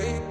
Baby.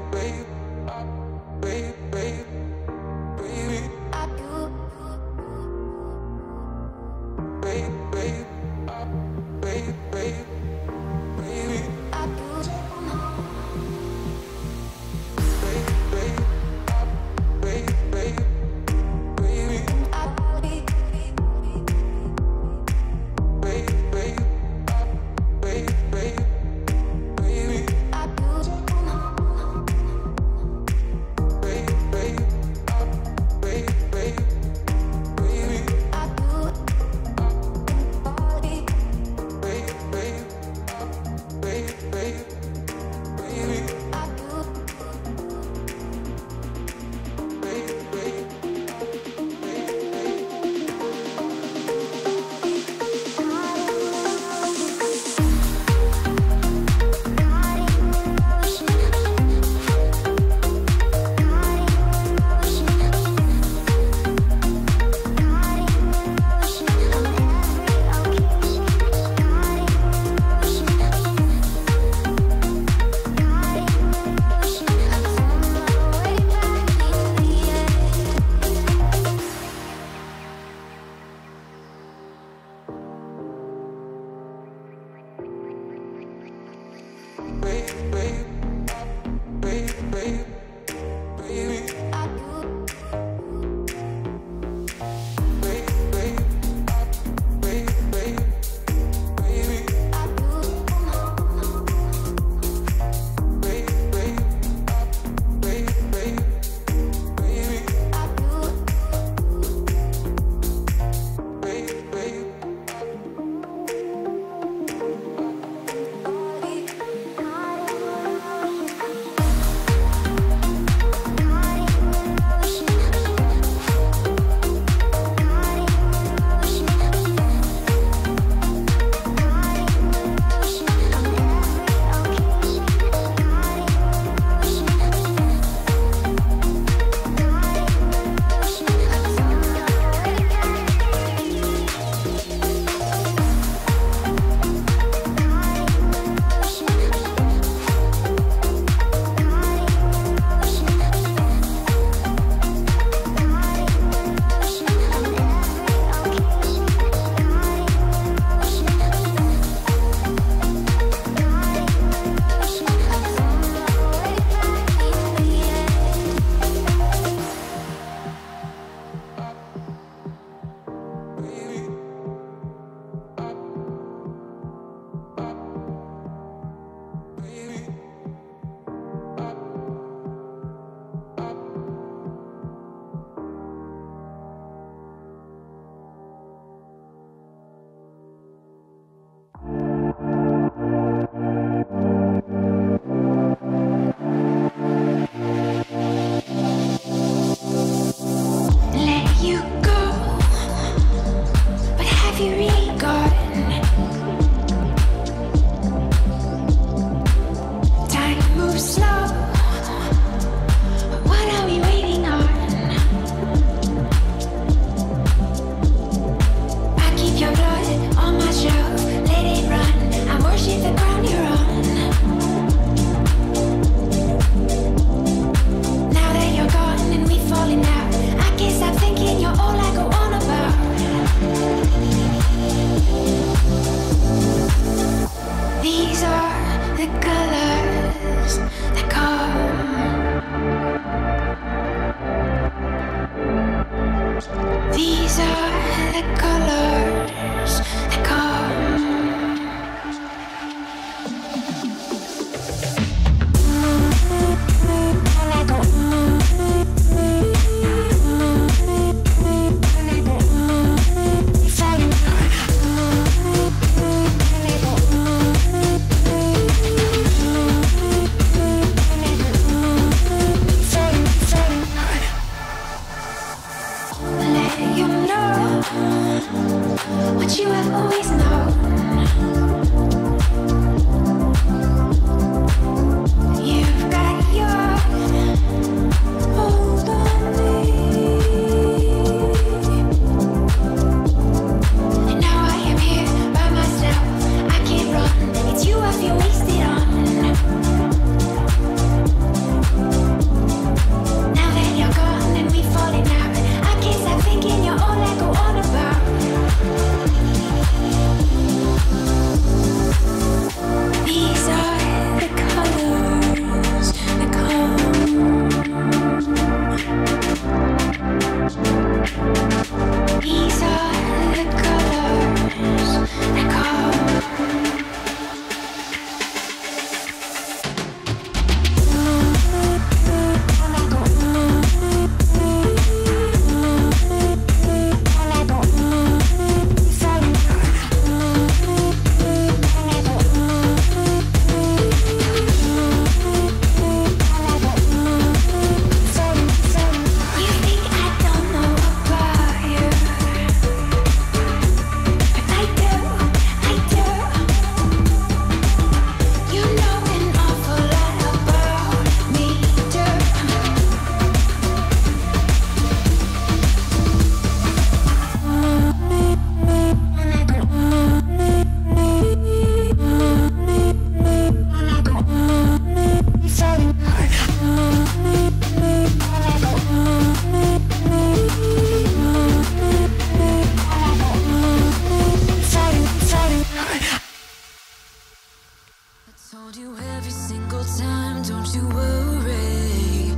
Don't you worry,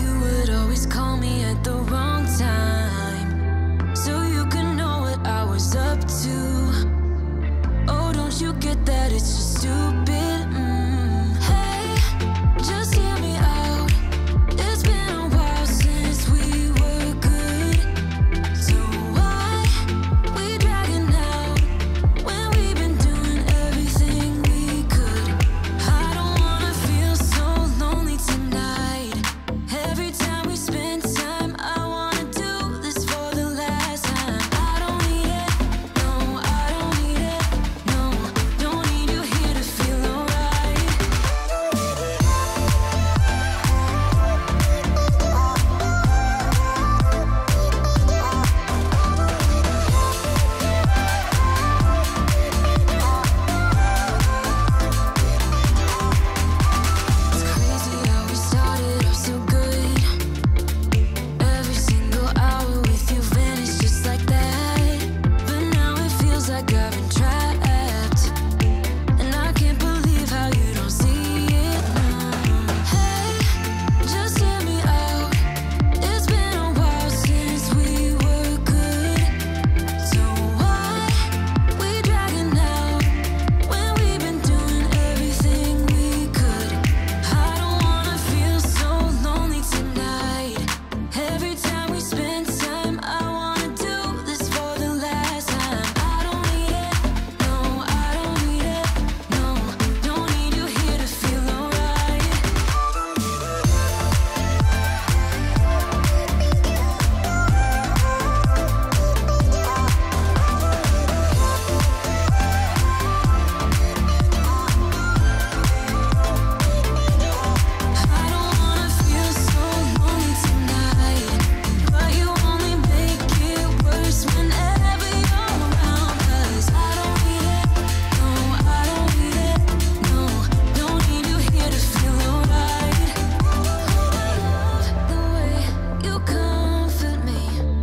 you would always call me at the wrong time, so you can know what I was up to. Oh, don't you get that it's just stupid? Hey, just hear me out. It's been a while since we were good, so why we dragging out when we've been doing everything we could? I don't wanna feel so lonely tonight. Every time we spend time, I wanna do this for the last time. I don't need it, no, I don't need it, no. Don't need you here to feel alright. It's crazy how we started off so good. Every single hour with you vanished just like that. But now it feels like I've been trapped, and I can't believe how you don't see it now. Hey, just hear me out. It's been a while since we were good, so why we dragging out when we've been doing everything we could? I don't wanna feel so lonely tonight. Every time we spend time, I wanna do this for the last time. I don't need it, no, I don't need it, no. Don't need you here to feel alright. I don't wanna feel so lonely tonight, but you only make it worse whenever you're around. 'Cause I don't need it, no, I don't need it, no. Don't need you here to feel alright. I love the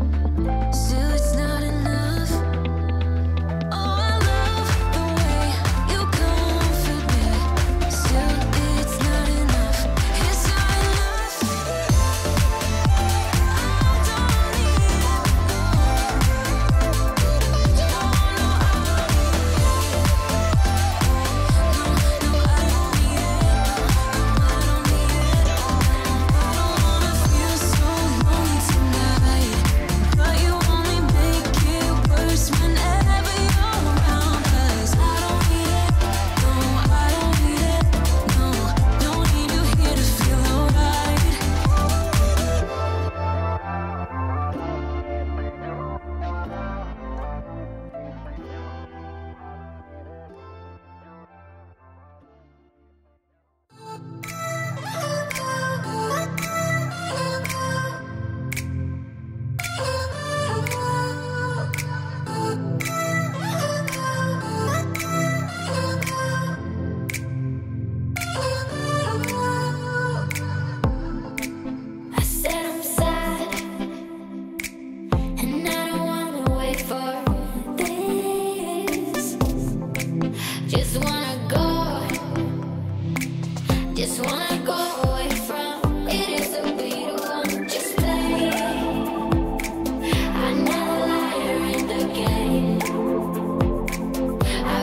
way you comfort me, still it's not enough. Oh, I love the way you comfort me, still it's not enough. It's not enough. I don't need it, no. No, no, I don't need it. No, no, I don't need it. No, I don't need it. I don't wanna feel so lonely tonight, but you only make it worse whenever you're around. 'Cause I don't need it, no, I don't need it, no. Don't need you here to feel alright. I said I'm sad, and I don't wanna wait for this. Just wanna go, just wanna go away from it. It's a beat one, just play another lighter in the game. I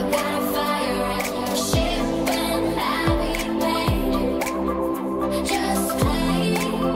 got a fire at your ship and I'll be waiting. Just play.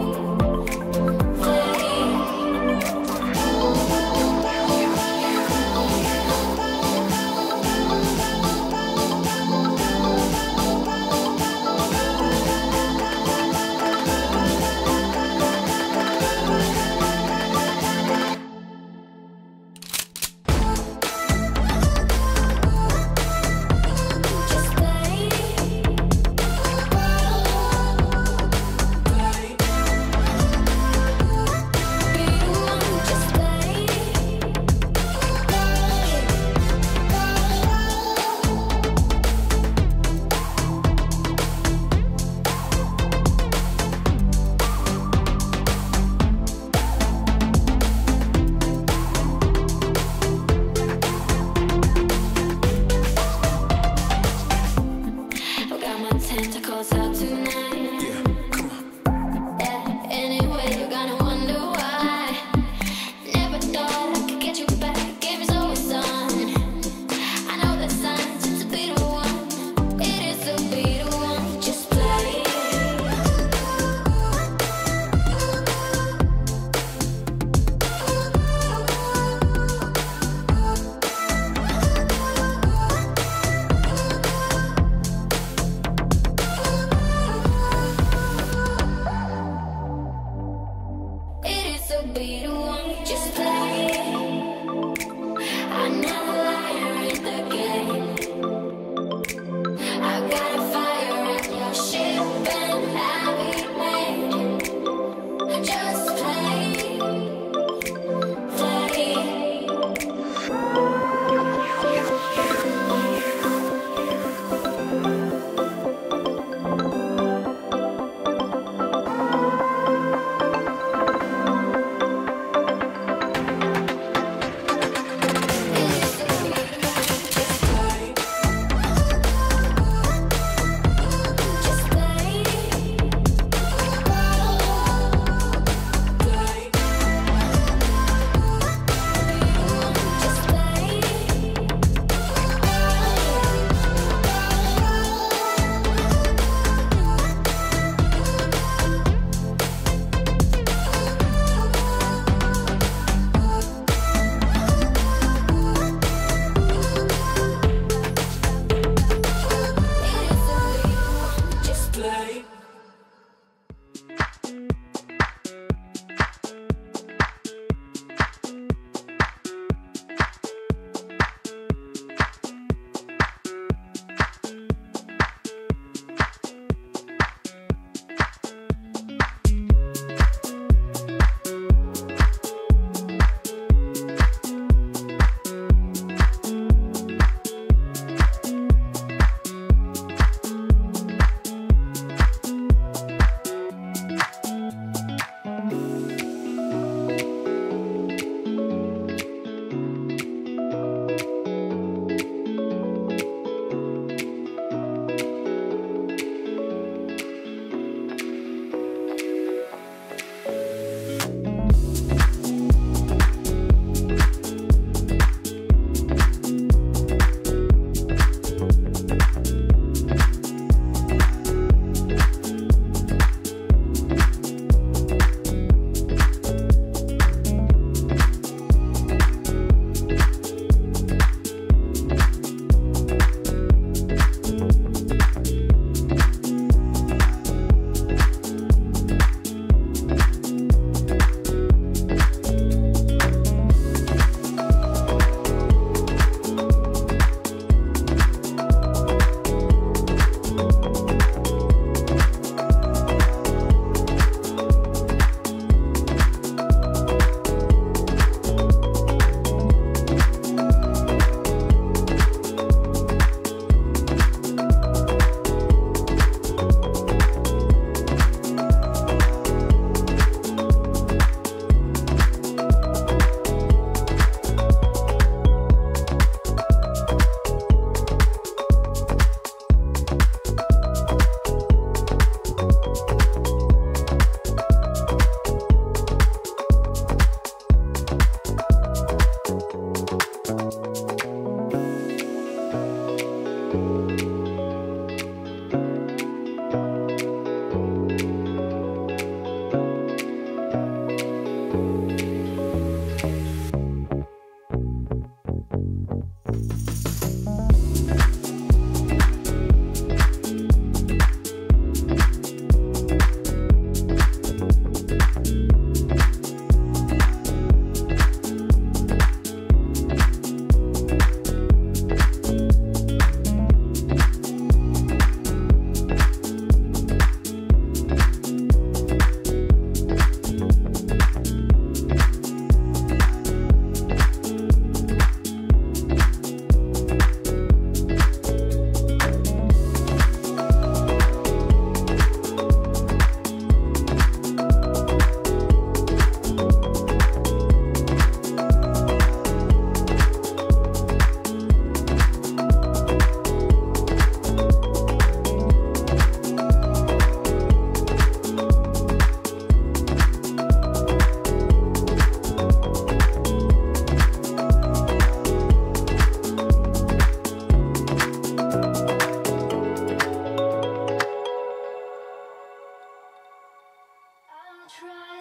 Try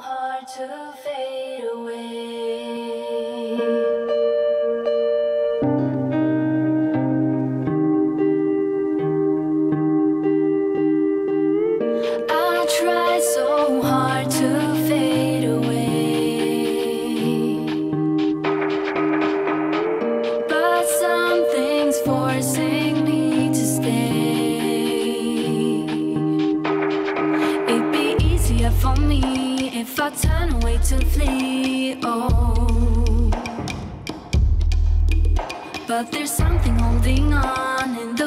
so hard to fade away. I try so hard to fade away, but something's forcing me to stay. For me, if I turn away to flee, oh, but there's something holding on in the